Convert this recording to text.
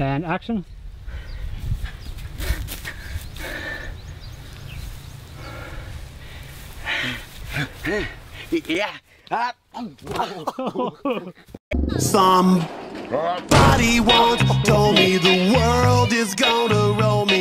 And action. Yeah. Somebody once told me the world is gonna roll me.